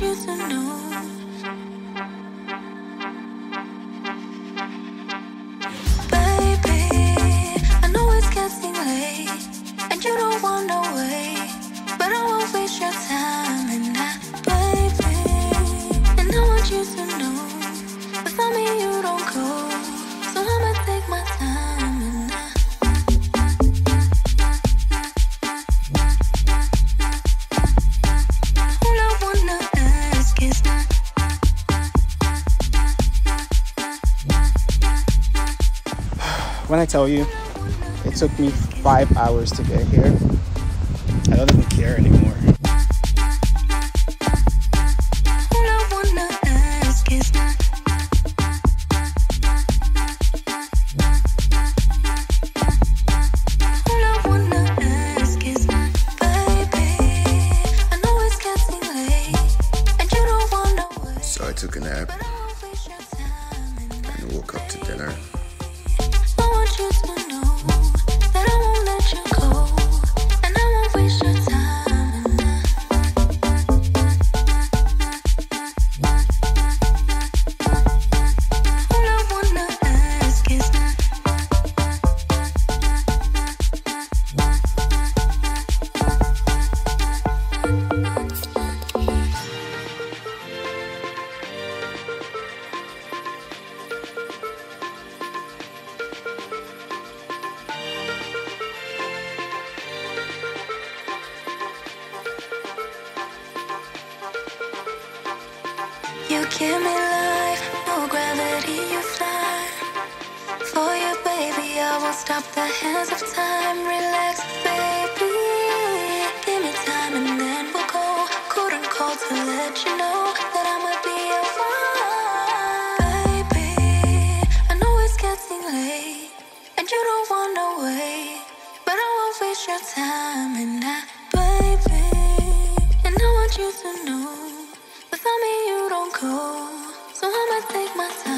want you to know. Baby, I know it's getting late and you don't wanna wait, but I won't waste your time. And I, baby, and I want you to know, without me you don't go, so I'ma take my time. When I tell you, it took me 5 hours to get here, I don't even care anymore. So I took a nap and woke up to dinner. You give me life, no gravity, you fly. For you, baby, I will stop the hands of time. Relax, baby, give me time and then we'll go. Couldn't call to let you know that I'ma be a fine. Baby, I know it's getting late and you don't wanna wait, but I won't waste your time. And I, baby, and I want you to know, without me you don't go, so I'ma take my time.